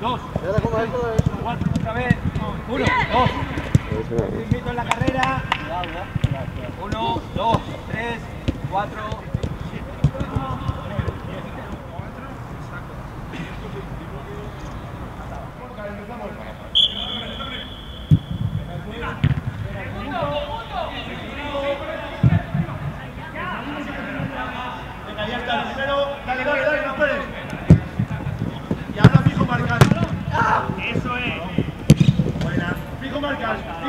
dos, cuatro, otra vez, uno, dos, invito en la carrera, uno, dos, tres, cuatro, eso es. Buena. Fijo marcas.